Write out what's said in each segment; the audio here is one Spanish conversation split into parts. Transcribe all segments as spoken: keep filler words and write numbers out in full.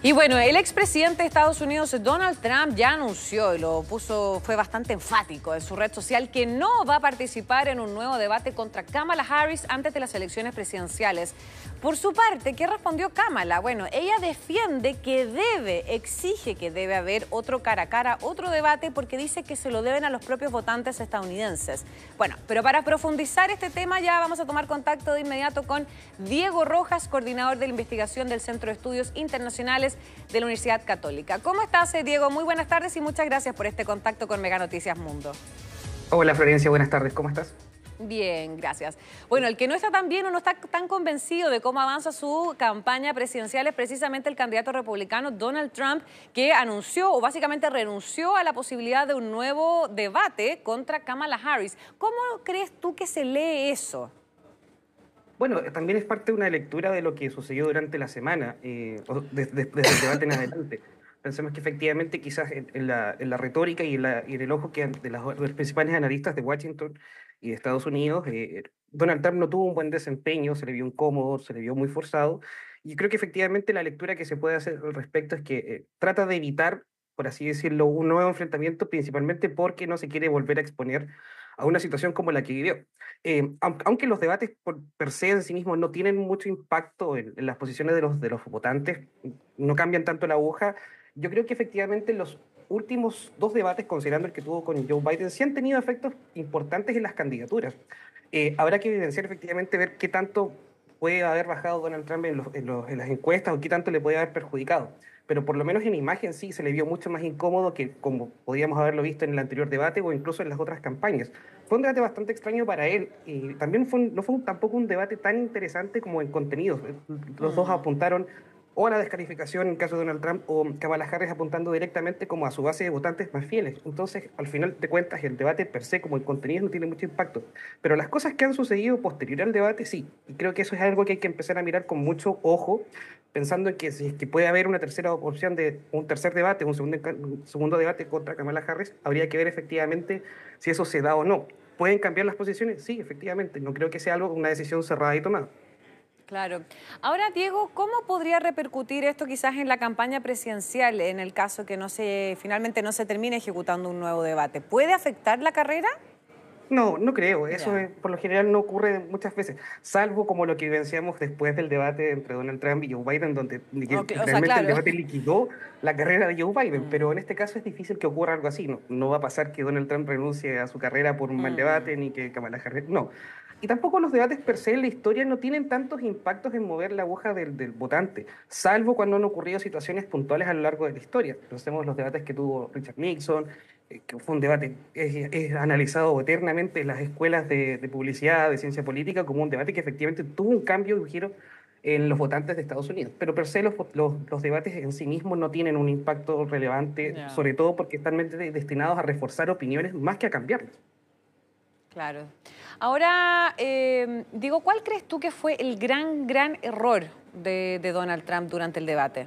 Y bueno, el expresidente de Estados Unidos, Donald Trump, ya anunció y lo puso, fue bastante enfático en su red social, que no va a participar en un nuevo debate contra Kamala Harris antes de las elecciones presidenciales. Por su parte, ¿qué respondió Kamala? Bueno, ella defiende que debe, exige que debe haber otro cara a cara, otro debate, porque dice que se lo deben a los propios votantes estadounidenses. Bueno, pero para profundizar este tema ya vamos a tomar contacto de inmediato con Diego Rojas, coordinador de la investigación del Centro de Estudios Internacionales de la Universidad Católica. ¿Cómo estás, Diego? Muy buenas tardes y muchas gracias por este contacto con Mega Noticias Mundo. Hola, Florencia, buenas tardes. ¿Cómo estás? Bien, gracias. Bueno, el que no está tan bien o no está tan convencido de cómo avanza su campaña presidencial es precisamente el candidato republicano Donald Trump, que anunció o básicamente renunció a la posibilidad de un nuevo debate contra Kamala Harris. ¿Cómo crees tú que se lee eso? Bueno, también es parte de una lectura de lo que sucedió durante la semana, eh, desde, desde el debate en adelante. Pensemos que efectivamente quizás en, en, la, en la retórica y en, la, en el ojo que de, las, de los principales analistas de Washington y de Estados Unidos, eh, Donald Trump no tuvo un buen desempeño, se le vio incómodo, se le vio muy forzado. Y creo que efectivamente la lectura que se puede hacer al respecto es que eh, trata de evitar, por así decirlo, un nuevo enfrentamiento, principalmente porque no se quiere volver a exponer a una situación como la que vivió. Eh, aunque los debates por, per se en sí mismos no tienen mucho impacto en, en las posiciones de los, de los votantes, no cambian tanto la aguja, yo creo que efectivamente los últimos dos debates, considerando el que tuvo con Joe Biden, sí han tenido efectos importantes en las candidaturas. Eh, habrá que evidenciar efectivamente, ver qué tanto puede haber bajado Donald Trump en, los, en, los, en las encuestas o qué tanto le puede haber perjudicado. Pero por lo menos en imagen sí se le vio mucho más incómodo que como podíamos haberlo visto en el anterior debate o incluso en las otras campañas. Fue un debate bastante extraño para él y también fue un, no fue un, tampoco un debate tan interesante como en contenidos. Los dos apuntaron o a la descalificación en el caso de Donald Trump o Kamala Harris apuntando directamente como a su base de votantes más fieles. Entonces, al final de cuentas, el debate per se como en contenidos no tiene mucho impacto. Pero las cosas que han sucedido posterior al debate sí. Y creo que eso es algo que hay que empezar a mirar con mucho ojo, pensando en que si es que puede haber una tercera opción de un tercer debate, un segundo, un segundo debate contra Kamala Harris, habría que ver efectivamente si eso se da o no. ¿Pueden cambiar las posiciones? Sí, efectivamente. No creo que sea algo, una decisión cerrada y tomada. Claro. Ahora, Diego, ¿cómo podría repercutir esto quizás en la campaña presidencial en el caso que no se, finalmente no se termine ejecutando un nuevo debate? ¿Puede afectar la carrera? No, no creo. Eso es, por lo general no ocurre muchas veces, salvo como lo que vivenciamos después del debate entre Donald Trump y Joe Biden, donde okay, realmente o sea, claro. el debate liquidó la carrera de Joe Biden, mm. pero en este caso es difícil que ocurra algo así. No, no va a pasar que Donald Trump renuncie a su carrera por un mal mm. debate ni que Kamala Harris... No. Y tampoco los debates per se en la historia no tienen tantos impactos en mover la aguja del, del votante, salvo cuando han ocurrido situaciones puntuales a lo largo de la historia. Pensemos los debates que tuvo Richard Nixon, que fue un debate es, es analizado eternamente en las escuelas de, de publicidad, de ciencia política, como un debate que efectivamente tuvo un cambio y un giro en los votantes de Estados Unidos. Pero per se los, los, los debates en sí mismos no tienen un impacto relevante, yeah. sobre todo porque están destinados a reforzar opiniones más que a cambiarlas. Claro. Ahora, eh, digo, ¿cuál crees tú que fue el gran, gran error de, de Donald Trump durante el debate?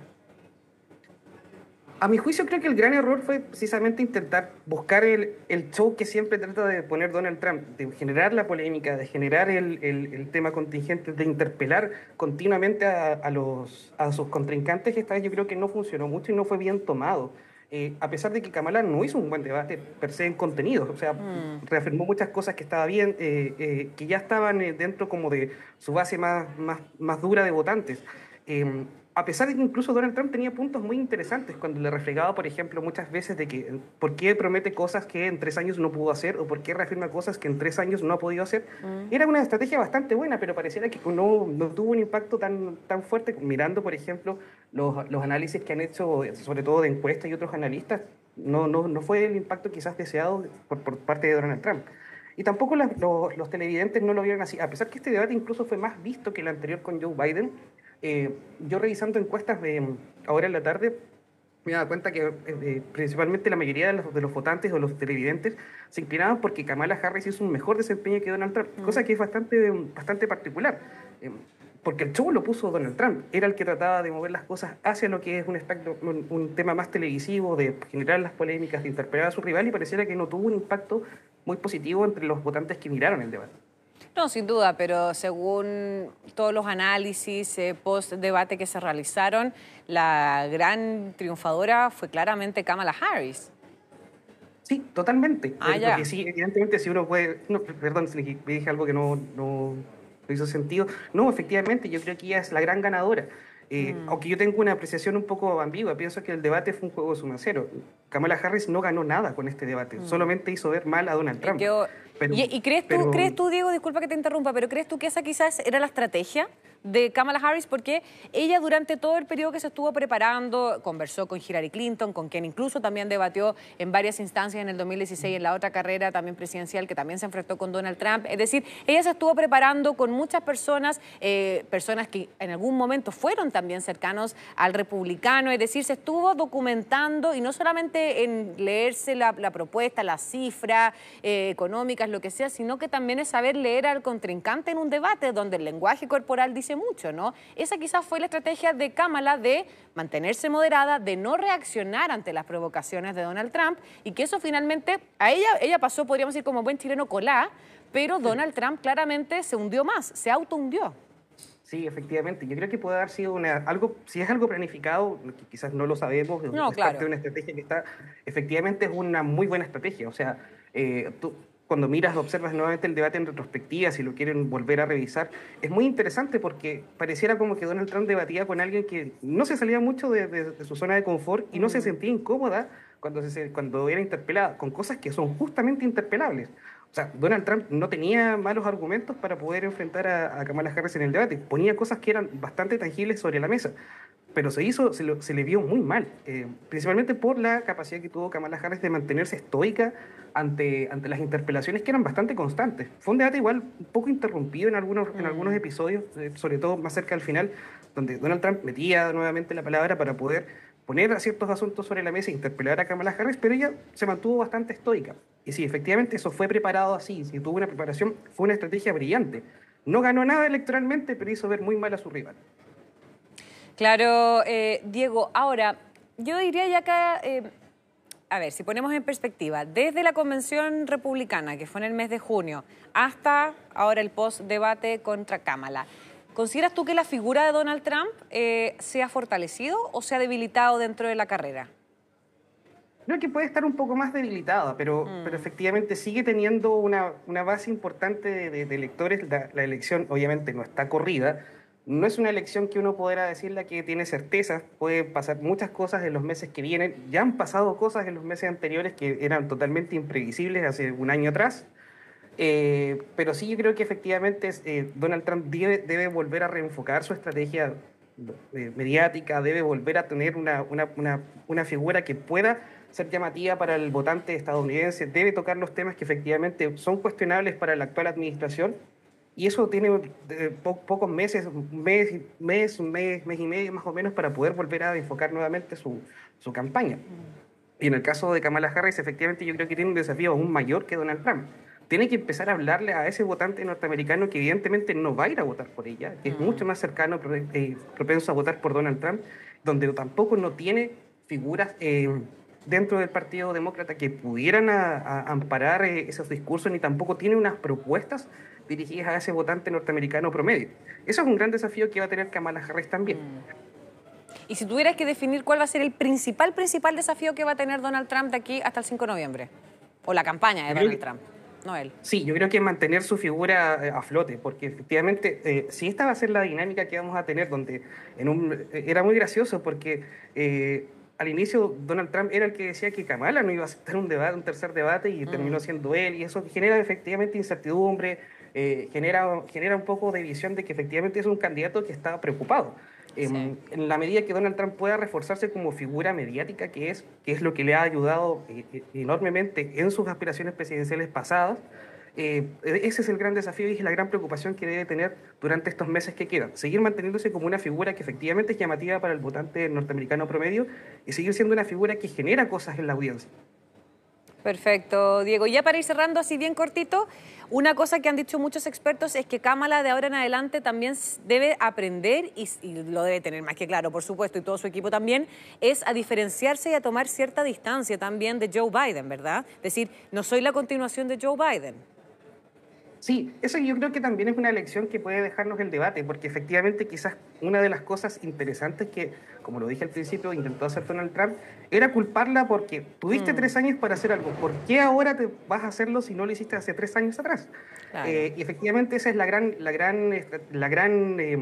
A mi juicio creo que el gran error fue precisamente intentar buscar el, el show que siempre trata de poner Donald Trump, de generar la polémica, de generar el, el, el tema contingente, de interpelar continuamente a, a, los, a sus contrincantes, que esta vez yo creo que no funcionó mucho y no fue bien tomado. Eh, a pesar de que Kamala no hizo un buen debate per se en contenidos, o sea, mm. reafirmó muchas cosas que estaba bien, eh, eh, que ya estaban eh, dentro como de su base más, más, más dura de votantes. Eh, a pesar de que incluso Donald Trump tenía puntos muy interesantes cuando le refregaba, por ejemplo, muchas veces de que por qué promete cosas que en tres años no pudo hacer o por qué reafirma cosas que en tres años no ha podido hacer. Mm. Era una estrategia bastante buena, pero pareciera que no, no tuvo un impacto tan, tan fuerte. Mirando, por ejemplo, Los, los análisis que han hecho, sobre todo de encuestas y otros analistas, no, no, no fue el impacto quizás deseado por, por parte de Donald Trump. Y tampoco las, los, los televidentes no lo vieron así. A pesar que este debate incluso fue más visto que el anterior con Joe Biden, eh, yo revisando encuestas de, ahora en la tarde, me he dado cuenta que eh, principalmente la mayoría de los, de los votantes o los televidentes se inclinaban porque Kamala Harris hizo un mejor desempeño que Donald Trump, mm. cosa que es bastante, bastante particular. Eh, Porque el show lo puso Donald Trump, era el que trataba de mover las cosas hacia lo que es un, espectro, un, un tema más televisivo, de generar las polémicas, de interpelar a su rival, y pareciera que no tuvo un impacto muy positivo entre los votantes que miraron el debate. No, sin duda, pero según todos los análisis eh, post-debate que se realizaron, la gran triunfadora fue claramente Kamala Harris. Sí, totalmente. Ah, eh, ya. Porque sí, evidentemente, si uno puede... No, perdón, me dije algo que no, no, no hizo sentido. No, efectivamente, yo creo que ella es la gran ganadora. Eh, mm. Aunque yo tengo una apreciación un poco ambigua, pienso que el debate fue un juego suma cero. Kamala Harris no ganó nada con este debate, mm. solamente hizo ver mal a Donald Trump. Yo, pero, ¿Y, y crees, pero... tú, crees tú, Diego, disculpa que te interrumpa, pero crees tú que esa quizás era la estrategia de Kamala Harris? Porque ella durante todo el periodo que se estuvo preparando, conversó con Hillary Clinton, con quien incluso también debatió en varias instancias en el dos mil dieciséis, en la otra carrera también presidencial, que también se enfrentó con Donald Trump. Es decir, ella se estuvo preparando con muchas personas, eh, personas que en algún momento fueron también también cercanos al republicano, es decir, se estuvo documentando y no solamente en leerse la, la propuesta, las cifras eh, económicas, lo que sea, sino que también es saber leer al contrincante en un debate donde el lenguaje corporal dice mucho, ¿no? Esa quizás fue la estrategia de Kamala de mantenerse moderada, de no reaccionar ante las provocaciones de Donald Trump y que eso finalmente, a ella, ella pasó, podríamos decir, como buen chileno colá, pero Donald Trump claramente se hundió más, se autohundió. Sí, efectivamente. Yo creo que puede haber sido una, algo, si es algo planificado, que quizás no lo sabemos, no, es claro. parte de una estrategia que está, efectivamente es una muy buena estrategia. O sea, eh, tú cuando miras, observas nuevamente el debate en retrospectiva, si lo quieren volver a revisar, es muy interesante porque pareciera como que Donald Trump debatía con alguien que no se salía mucho de, de, de su zona de confort y no mm. se sentía incómoda cuando, se, cuando era interpelada, con cosas que son justamente interpelables. O sea, Donald Trump no tenía malos argumentos para poder enfrentar a, a Kamala Harris en el debate. Ponía cosas que eran bastante tangibles sobre la mesa, pero se hizo, se, lo, se le vio muy mal, eh, principalmente por la capacidad que tuvo Kamala Harris de mantenerse estoica ante, ante las interpelaciones que eran bastante constantes. Fue un debate igual un poco interrumpido en algunos, mm. en algunos episodios, eh, sobre todo más cerca al final, donde Donald Trump metía nuevamente la palabra para poder poner ciertos asuntos sobre la mesa e interpelar a Kamala Harris, pero ella se mantuvo bastante estoica. Y sí, efectivamente, eso fue preparado así, si tuvo una preparación, fue una estrategia brillante. No ganó nada electoralmente, pero hizo ver muy mal a su rival. Claro, eh, Diego, ahora, yo diría ya acá... Eh... A ver, si ponemos en perspectiva, desde la convención republicana, que fue en el mes de junio, hasta ahora el post-debate contra Kamala, ¿consideras tú que la figura de Donald Trump eh, se ha fortalecido o se ha debilitado dentro de la carrera? Creo que puede estar un poco más debilitada, pero, mm. pero efectivamente sigue teniendo una, una base importante de, de, de electores. La, la elección obviamente no está corrida. No es una elección que uno podrá decirle que tiene certezas. Pueden pasar muchas cosas en los meses que vienen. Ya han pasado cosas en los meses anteriores que eran totalmente imprevisibles hace un año atrás. Eh, pero sí, yo creo que efectivamente eh, Donald Trump debe, debe volver a reenfocar su estrategia eh, mediática, debe volver a tener una, una, una, una figura que pueda ser llamativa para el votante estadounidense, debe tocar los temas que efectivamente son cuestionables para la actual administración, y eso tiene eh, po pocos meses, un mes, mes, mes, mes y medio más o menos para poder volver a enfocar nuevamente su, su campaña. Y en el caso de Kamala Harris, efectivamente yo creo que tiene un desafío aún mayor que Donald Trump. Tiene que empezar a hablarle a ese votante norteamericano que evidentemente no va a ir a votar por ella, que es mucho más cercano, eh, propenso a votar por Donald Trump, donde tampoco no tiene figuras eh, dentro del Partido Demócrata que pudieran a, a amparar eh, esos discursos, ni tampoco tiene unas propuestas dirigidas a ese votante norteamericano promedio. Eso es un gran desafío que va a tener Kamala Harris también. Y si tuvieras que definir cuál va a ser el principal, principal desafío que va a tener Donald Trump de aquí hasta el cinco de noviembre, o la campaña de Donald Trump. Noel. Sí, yo creo que mantener su figura a flote, porque efectivamente, eh, si esta va a ser la dinámica que vamos a tener, donde en un, era muy gracioso porque eh, al inicio Donald Trump era el que decía que Kamala no iba a aceptar un debate, un tercer debate, y mm. terminó siendo él, y eso genera efectivamente incertidumbre, eh, genera, genera un poco de visión de que efectivamente es un candidato que está preocupado. Eh, sí. En la medida que Donald Trump pueda reforzarse como figura mediática, que es, que es lo que le ha ayudado eh, enormemente en sus aspiraciones presidenciales pasadas, eh, ese es el gran desafío y es la gran preocupación que debe tener durante estos meses que quedan. Seguir manteniéndose como una figura que efectivamente es llamativa para el votante norteamericano promedio y seguir siendo una figura que genera cosas en la audiencia. Perfecto, Diego. Ya para ir cerrando así bien cortito, una cosa que han dicho muchos expertos es que Kamala de ahora en adelante también debe aprender, y, y lo debe tener más que claro, por supuesto, y todo su equipo también, es a diferenciarse y a tomar cierta distancia también de Joe Biden, ¿verdad? Es decir, no soy la continuación de Joe Biden. Sí, eso yo creo que también es una lección que puede dejarnos el debate, porque efectivamente quizás una de las cosas interesantes que, como lo dije al principio, intentó hacer Donald Trump, era culparla porque tuviste mm. tres años para hacer algo. ¿Por qué ahora te vas a hacerlo si no lo hiciste hace tres años atrás? Claro. Eh, y efectivamente esa es la gran, la gran, la gran eh,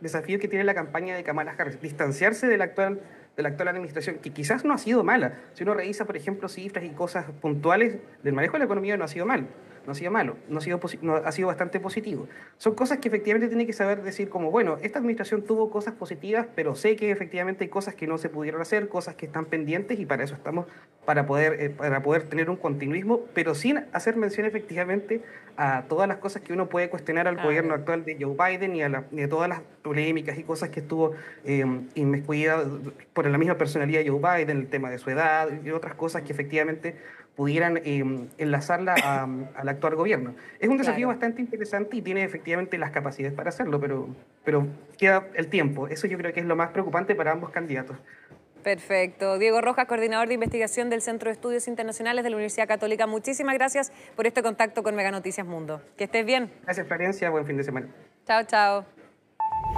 desafío que tiene la campaña de Kamala Harris, distanciarse de la actual, de la actual administración, que quizás no ha sido mala. Si uno revisa, por ejemplo, cifras y cosas puntuales del manejo de la economía, no ha sido mal. No ha sido malo, no ha sido, no, ha sido bastante positivo. Son cosas que efectivamente tiene que saber decir como, bueno, esta administración tuvo cosas positivas, pero sé que efectivamente hay cosas que no se pudieron hacer, cosas que están pendientes, y para eso estamos, para poder, eh, para poder tener un continuismo, pero sin hacer mención efectivamente a todas las cosas que uno puede cuestionar al ah, gobierno actual de Joe Biden y a, la, y a todas las polémicas y cosas que estuvo eh, inmiscuida por la misma personalidad de Joe Biden, el tema de su edad y otras cosas que efectivamente pudieran eh, enlazarla a, al actual gobierno. Es un desafío claro. bastante interesante y tiene efectivamente las capacidades para hacerlo, pero, pero queda el tiempo. Eso yo creo que es lo más preocupante para ambos candidatos. Perfecto. Diego Rojas, coordinador de investigación del Centro de Estudios Internacionales de la Universidad Católica. Muchísimas gracias por este contacto con Mega Noticias Mundo. Que estés bien. Gracias, Florencia. Buen fin de semana. Chao, chao.